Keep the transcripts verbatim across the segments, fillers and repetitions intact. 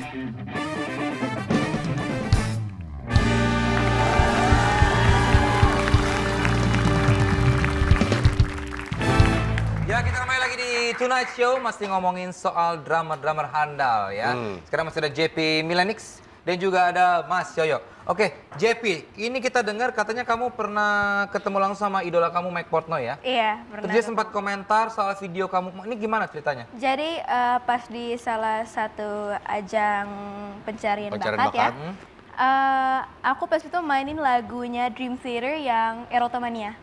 Ya, kita kembali lagi di Tonight Show, masih ngomongin soal drummer-drummer handal ya. Hmm. Sekarang masih ada J P Millenix dan juga ada Mas Yoyok. Oke, J P, ini kita dengar katanya kamu pernah ketemu langsung sama idola kamu Mike Portnoy ya? Iya, pernah. Terus dia sempat komentar soal video kamu, ini gimana ceritanya? Jadi uh, pas di salah satu ajang pencarian, pencarian bakat, bakat ya, uh, aku pas itu mainin lagunya Dream Theater yang Erotomania.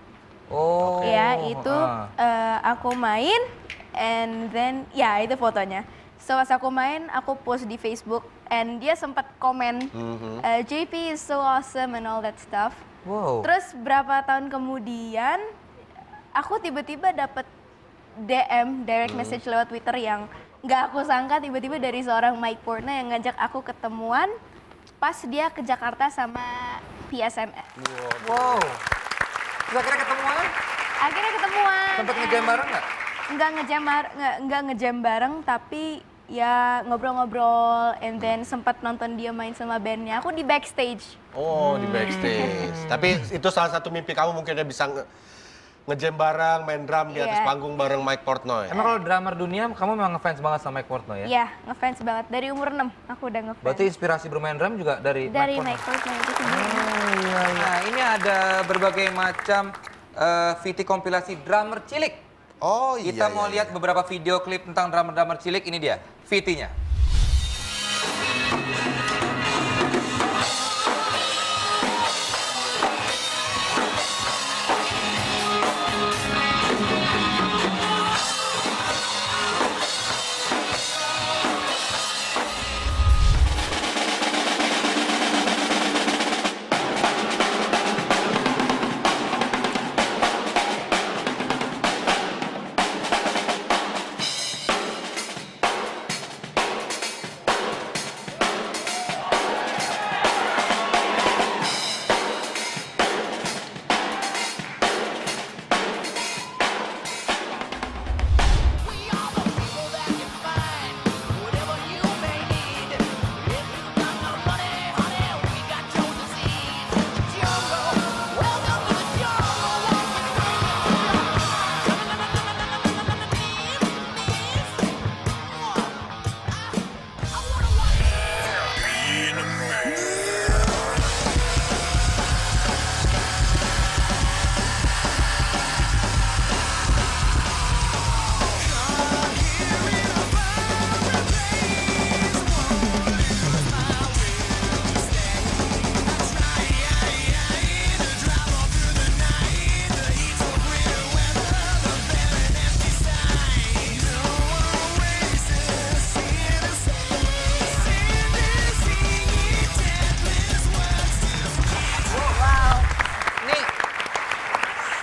Oh ya, itu ah. uh, aku main, and then ya itu fotonya. So pas aku main, aku post di Facebook, and dia sempat komen, mm-hmm. uh, J P is so awesome and all that stuff. Wow. Terus berapa tahun kemudian, aku tiba-tiba dapet D M, direct mm. message lewat Twitter yang nggak aku sangka tiba-tiba dari seorang Mike Portnoy yang ngajak aku ketemuan pas dia ke Jakarta sama P S M S. Wow. Terus akhirnya ketemuan? Akhirnya ketemuan. Tempat ngejam bareng nggak? Nggak ngejam, nggak ngejam bareng, tapi ya ngobrol-ngobrol, and then sempat nonton dia main sama bandnya. Aku di backstage. Oh, hmm. di backstage. Tapi itu salah satu mimpi kamu mungkin dia bisa nge ngejam bareng, main drum di yeah. atas panggung bareng Mike Portnoy. Emang kalau drummer dunia, kamu memang ngefans banget sama Mike Portnoy ya? Iya, yeah, ngefans banget. Dari umur enam aku udah ngefans. Berarti inspirasi bermain drum juga dari, dari Mike Portnoy? Dari Mike Portnoy itu sendiri. Nah, ini ada berbagai macam uh, V T kompilasi drummer cilik. Oh iya. Kita mau iya, lihat iya. beberapa video klip tentang drummer-drummer cilik. Ini dia V T-nya.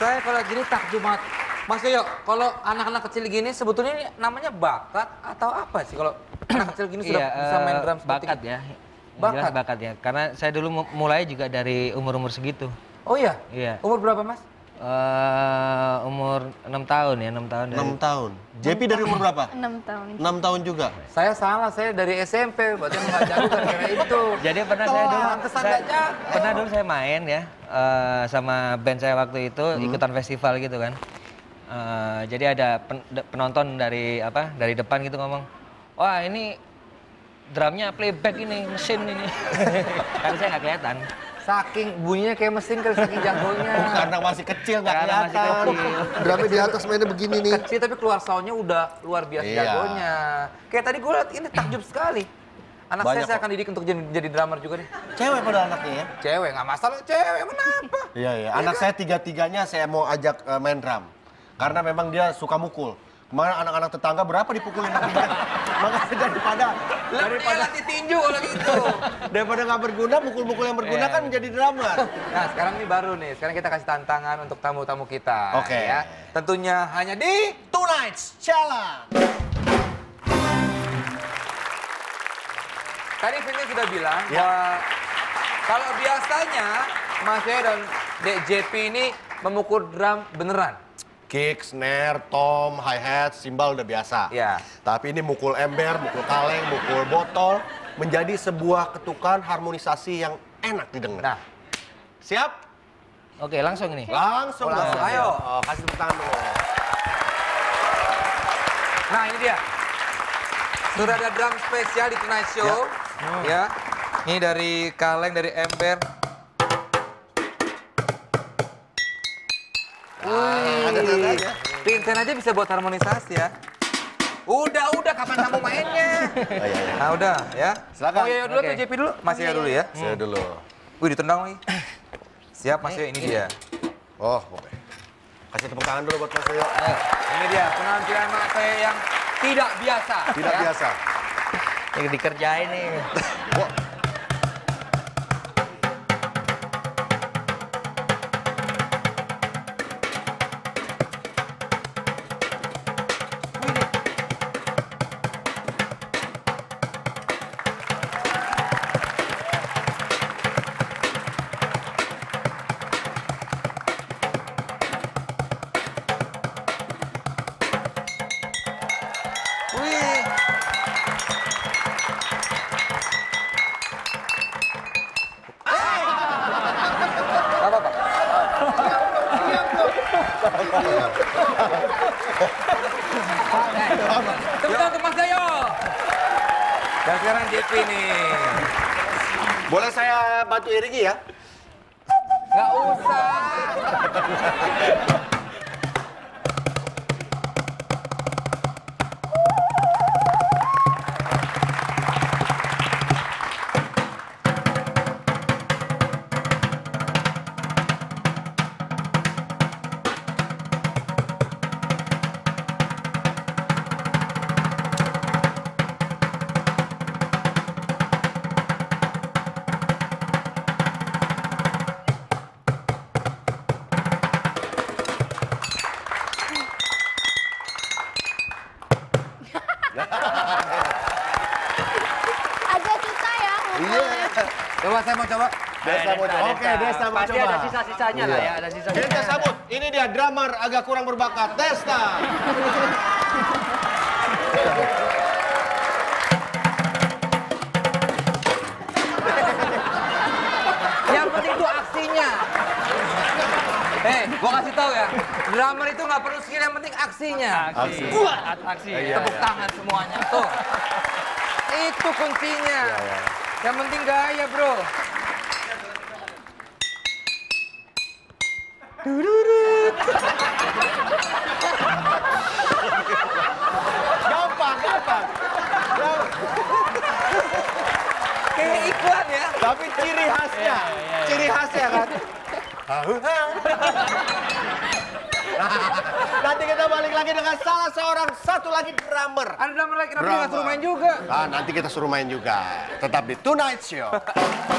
Saya kalau gini takjub banget. Mas Yoyok, kalau anak-anak kecil gini sebetulnya ini namanya bakat atau apa sih? Kalau anak kecil gini sudah iya, bisa main drum seperti bakat ya. Bakat. Bakat ya, karena saya dulu mulai juga dari umur-umur segitu. Oh iya? Iya. Umur berapa Mas? Uh, umur enam tahun ya, enam tahun. Dari... enam tahun. J P dari umur berapa? enam tahun. enam tahun juga. Saya salah, saya dari S M P, berarti nggak jago karena itu. Jadi pernah Tuh, saya dulu saya, pernah dulu saya main ya uh, sama band saya waktu itu hmm. ikutan festival gitu kan. Uh, jadi ada pen, penonton dari apa? Dari depan gitu ngomong, "Wah, ini drumnya playback ini, mesin ini." Karena saya nggak kelihatan. Saking bunyinya kayak mesin kan, saking jagonya. Oh, karena masih kecil nggak kelihatan. Drumnya di atas mainnya begini nih. Kecil tapi keluar soundnya udah luar biasa iya. jagonya. Kayak tadi gue liat ini takjub sekali. Anak Banyak saya, saya akan didik untuk jadi, jadi drummer juga nih. Cewek pada anaknya ya? Cewek, nggak masalah cewek, kenapa? Iya, iya. Anak ya, saya tiga-tiganya saya mau ajak uh, main drum. Karena memang dia suka mukul. Kemarin anak-anak tetangga berapa dipukulin anak-anak. Makanya daripada... daripada latih tinju kalau gitu. Daripada nggak berguna, mukul-mukul yang berguna yeah. kan menjadi drummer. Nah sekarang ini baru nih, sekarang kita kasih tantangan untuk tamu-tamu kita. Oke. Okay. Ya. Tentunya hanya di Tonight Challenge. Tadi filmnya sudah bilang yeah. bahwa kalau biasanya Mas Yoyok dan Dek J P ini memukul drum beneran. Kick, snare, tom, hi-hat, simbal udah biasa. Ya. Tapi ini mukul ember, mukul kaleng, mukul botol. menjadi sebuah ketukan harmonisasi yang enak didengar. Nah. Siap? Oke, langsung ini. Langsung, oh, langsung. Ayo, oh, kasih tepuk tangan dulu. Nah, ini dia. Sudah ada drum spesial di Tonight Show. Ya. Hmm. ya. Ini dari kaleng, dari ember. Wih, ada-ada. Pinten aja bisa buat harmonisasi ya. Udah, udah, kapan kamu mainnya? Oh, iya, iya. Nah, udah ya. Silakan. Oh, Yoyo dulu atau J P dulu? Mas Yoyo dulu ya. Saya dulu. Wih, ditendang nih. Siap, Mas Yoyo, ini dia. Oh, boleh. Kasih tepuk tangan dulu buat Mas Yoyo. Eh, ini dia penampilan Mas Yoyo yang tidak biasa. Tidak ya? biasa. Ini dikerjain nih. Tepuk untuk Mas Dayo. Dan sekarang J P nih. Boleh saya bantu iringi ya? Nggak usah. Agak susah ya. Iya. Coba saya mau coba. Desta mau coba. Oke, Desta mau coba. Pasti ada sisa-sisanya lah ya, ada sisa-sisanya. Desta sambut. Ini dia drummer agak kurang berbakat, Desta. Yang penting itu aksinya. Eh, hey, gua kasih tahu ya, drummer itu nggak perlu skill, yang penting aksinya. Aksi. Buat aksi. Ya, tepuk ya, tangan ya. semuanya. Tuh, itu kuncinya. Ya, ya. Yang penting gaya, bro. Dururut. Gampang, gampang. Kayak iklan ya. Tapi ciri khasnya, ya, ya, ya. ciri khasnya kan. Nanti kita balik lagi dengan salah seorang satu lagi drummer. Ada drummer lagi, nanti kita suruh main juga. Nah, nanti kita suruh main juga. Tetap di Tonight Show.